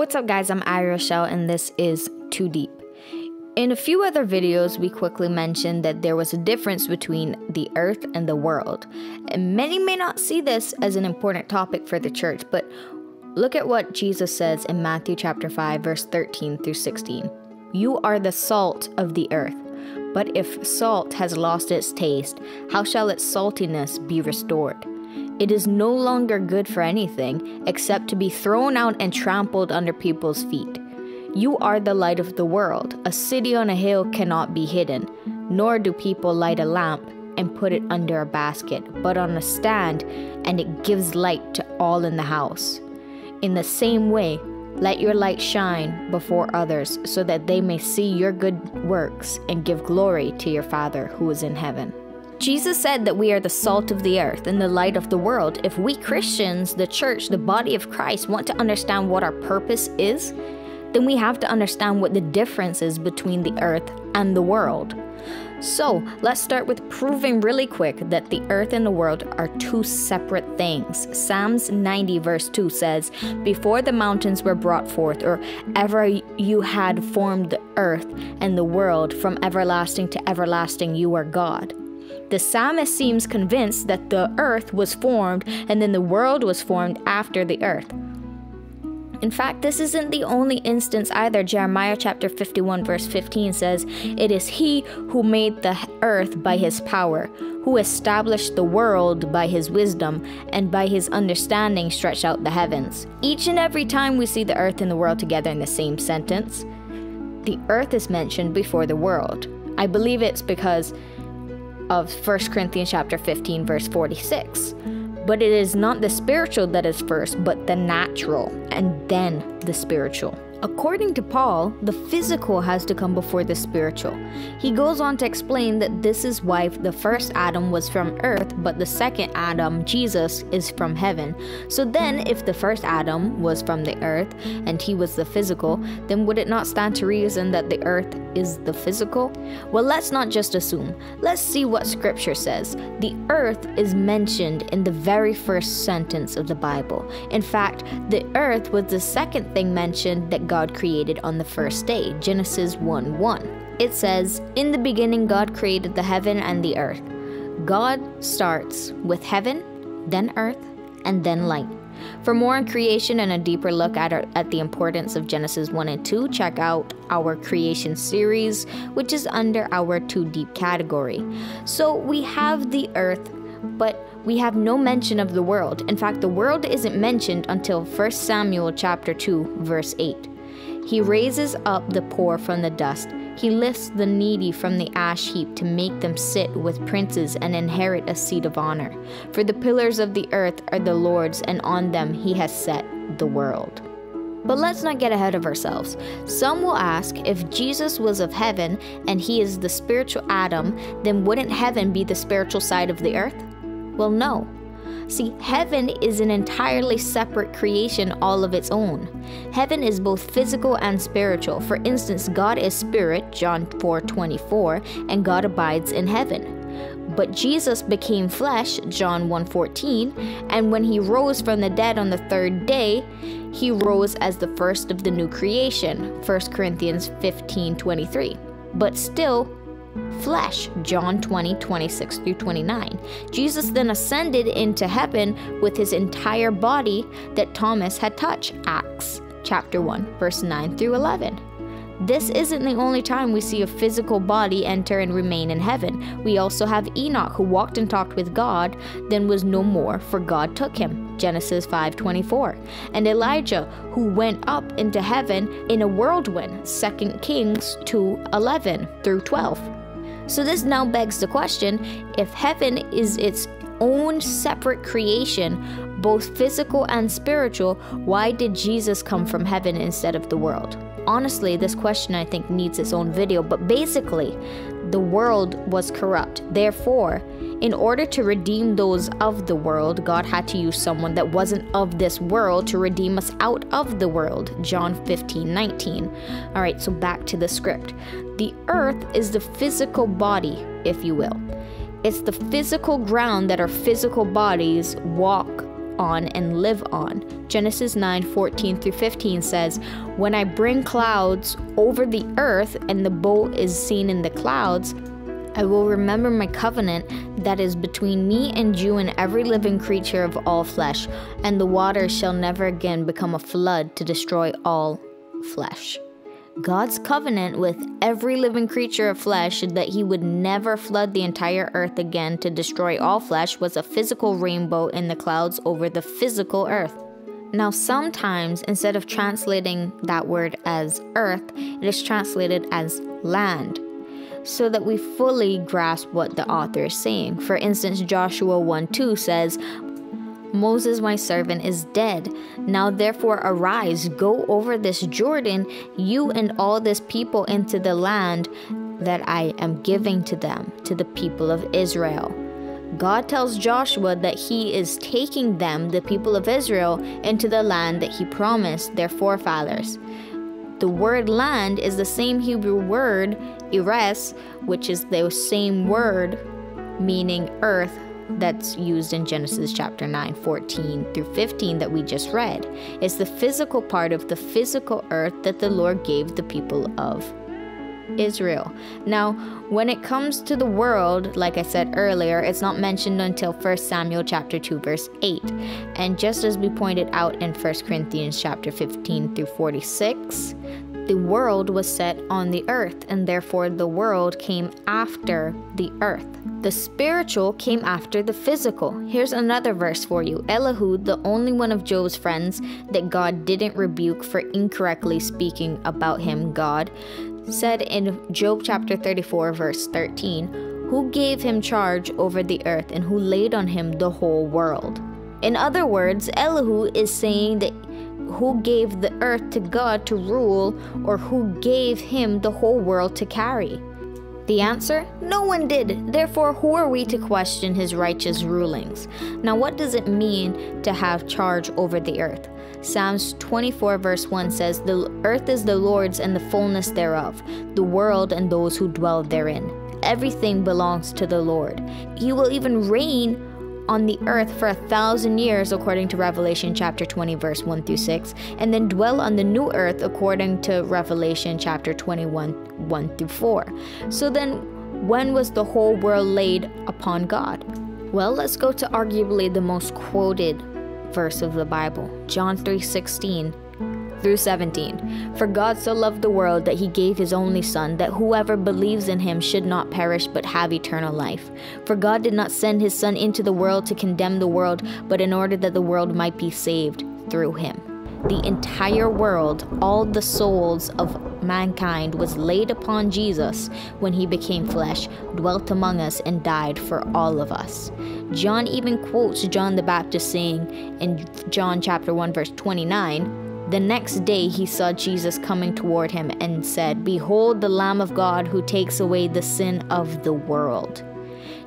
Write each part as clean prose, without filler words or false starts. What's up guys, I'm ArieRashelle and this is Too Deep. In a few other videos, we quickly mentioned that there was a difference between the earth and the world. And many may not see this as an important topic for the church, but look at what Jesus says in Matthew chapter 5, verse 13 through 16. You are the salt of the earth, but if salt has lost its taste, how shall its saltiness be restored? It is no longer good for anything except to be thrown out and trampled under people's feet. You are the light of the world. A city on a hill cannot be hidden, nor do people light a lamp and put it under a basket, but on a stand, and it gives light to all in the house. In the same way, let your light shine before others so that they may see your good works and give glory to your Father who is in heaven. Jesus said that we are the salt of the earth and the light of the world. If we Christians, the church, the body of Christ, want to understand what our purpose is, then we have to understand what the difference is between the earth and the world. So let's start with proving really quick that the earth and the world are two separate things. Psalms 90 verse 2 says, before the mountains were brought forth, or ever you had formed the earth and the world, from everlasting to everlasting you are God. The psalmist seems convinced that the earth was formed and then the world was formed after the earth. In fact, this isn't the only instance either. Jeremiah chapter 51 verse 15 says, it is he who made the earth by his power, who established the world by his wisdom, and by his understanding stretched out the heavens. Each and every time we see the earth and the world together in the same sentence, the earth is mentioned before the world. I believe it's because of 1 Corinthians chapter 15 verse 46. But it is not the spiritual that is first, but the natural, and then the spiritual. According to Paul, the physical has to come before the spiritual. He goes on to explain that this is why the first Adam was from earth, but the second Adam, Jesus, is from heaven. So then, if the first Adam was from the earth, and he was the physical, then would it not stand to reason that the earth is the physical? Well, let's not just assume. Let's see what scripture says. The earth is mentioned in the very first sentence of the Bible. In fact, the earth was the second thing mentioned that God created on the first day, Genesis 1:1. It says, in the beginning God created the heaven and the earth. God starts with heaven, then earth, and then light. For more on creation and a deeper look at the importance of Genesis 1 and 2, check out our creation series, which is under our Too Deep category. So we have the earth, but we have no mention of the world. In fact, the world isn't mentioned until 1 Samuel chapter 2 verse 8. He raises up the poor from the dust. He lifts the needy from the ash heap to make them sit with princes and inherit a seat of honor. For the pillars of the earth are the Lord's, and on them he has set the world. But let's not get ahead of ourselves. Some will ask, if Jesus was of heaven and he is the spiritual Adam, then wouldn't heaven be the spiritual side of the earth? Well, no. See, heaven is an entirely separate creation all of its own. Heaven is both physical and spiritual. For instance, God is spirit, John 4:24, and God abides in heaven. But Jesus became flesh, John 1:14, and when he rose from the dead on the third day, he rose as the first of the new creation, 1 Corinthians 15:23. But still, flesh, John 20:26-29. Jesus then ascended into heaven with his entire body that Thomas had touched, Acts chapter 1 verse 9-11. This isn't the only time we see a physical body enter and remain in heaven. We also have Enoch, who walked and talked with God, then was no more, for God took him, Genesis 5:24. And Elijah, who went up into heaven in a whirlwind, 2 Kings 2:11-12. So this now begs the question, if heaven is its own separate creation, both physical and spiritual, why did Jesus come from heaven instead of the world? Honestly, this question I think needs its own video, but basically, the world was corrupt. Therefore, in order to redeem those of the world, God had to use someone that wasn't of this world to redeem us out of the world, John 15:19. All right, so back to the script. The earth is the physical body, if you will. It's the physical ground that our physical bodies walk on and live on. Genesis 9:14-15 says, "When I bring clouds over the earth and the boat is seen in the clouds, I will remember my covenant that is between me and you and every living creature of all flesh, and the waters shall never again become a flood to destroy all flesh." God's covenant with every living creature of flesh that he would never flood the entire earth again to destroy all flesh was a physical rainbow in the clouds over the physical earth. Now, sometimes instead of translating that word as earth, it is translated as land, so that we fully grasp what the author is saying. For instance, Joshua 1:2 says, "Moses, my servant, is dead. Now therefore arise, go over this Jordan, you and all this people, into the land that I am giving to them, to the people of Israel." God tells Joshua that he is taking them, the people of Israel, into the land that he promised their forefathers. The word land is the same Hebrew word, eretz, which is the same word meaning earth, that's used in Genesis chapter 9:14-15 that we just read. It's the physical part of the physical earth that the Lord gave the people of Israel. Now, when it comes to the world, like I said earlier, it's not mentioned until 1 Samuel chapter 2 verse 8. And just as we pointed out in 1 Corinthians chapter 15-46, the world was set on the earth, and therefore the world came after the earth. The spiritual came after the physical. Here's another verse for you. Elihu, the only one of Job's friends that God didn't rebuke for incorrectly speaking about him, God said in Job chapter 34 verse 13, "Who gave him charge over the earth, and who laid on him the whole world?" In other words, Elihu is saying that who gave the earth to God to rule, or who gave him the whole world to carry? The answer? No one did. Therefore, who are we to question his righteous rulings? Now, what does it mean to have charge over the earth? Psalms 24 verse 1 says, "The earth is the Lord's and the fullness thereof, the world and those who dwell therein." Everything belongs to the Lord. He will even reign on the earth for 1,000 years, according to Revelation chapter 20 verse 1-6, and then dwell on the new earth, according to Revelation chapter 21 1-4. So then, when was the whole world laid upon God? Well, let's go to arguably the most quoted verse of the Bible, John 3:16-17. "For God so loved the world that he gave his only son, that whoever believes in him should not perish but have eternal life. For God did not send his son into the world to condemn the world, but in order that the world might be saved through him." The entire world, all the souls of mankind, was laid upon Jesus when he became flesh, dwelt among us, and died for all of us. John even quotes John the Baptist saying in John chapter 1 verse 29, "The next day he saw Jesus coming toward him and said, 'Behold the Lamb of God who takes away the sin of the world.'"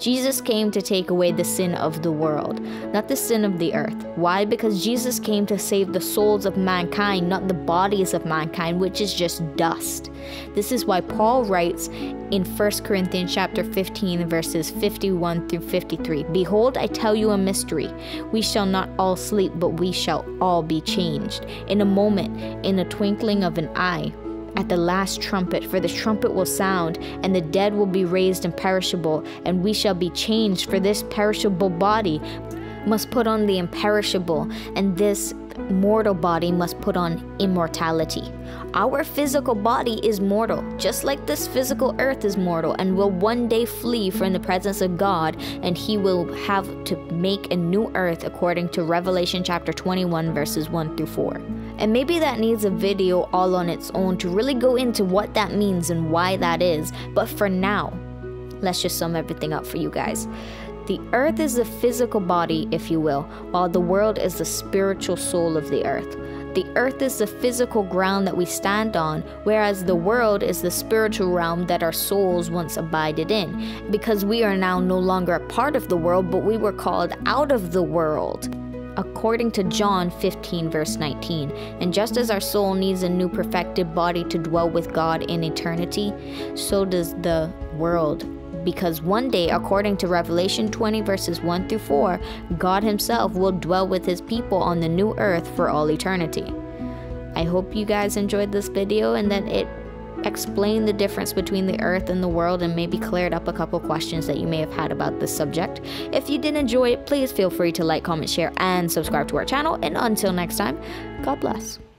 Jesus came to take away the sin of the world, not the sin of the earth. Why? Because Jesus came to save the souls of mankind, not the bodies of mankind, which is just dust. This is why Paul writes in 1 Corinthians chapter 15 verses 51-53, "Behold, I tell you a mystery. We shall not all sleep, but we shall all be changed, in a moment, in a twinkling of an eye, at the last trumpet. For the trumpet will sound, and the dead will be raised imperishable, and we shall be changed. For this perishable body must put on the imperishable, and this mortal body must put on immortality." Our physical body is mortal, just like this physical earth is mortal, and will one day flee from the presence of God, and he will have to make a new earth, according to Revelation chapter 21 verses 1-4. And maybe that needs a video all on its own to really go into what that means and why that is, but for now, let's just sum everything up for you guys. The earth is the physical body, if you will, while the world is the spiritual soul of the earth. The earth is the physical ground that we stand on, whereas the world is the spiritual realm that our souls once abided in, because we are now no longer a part of the world, but we were called out of the world, according to John 15 verse 19. And just as our soul needs a new perfected body to dwell with God in eternity, so does the world because one day, according to Revelation 20 verses 1 through 4, God himself will dwell with his people on the new earth for all eternity. I hope you guys enjoyed this video and that it explained the difference between the earth and the world and maybe cleared up a couple questions that you may have had about this subject. If you did enjoy it, please feel free to like, comment, share, and subscribe to our channel. And until next time, God bless.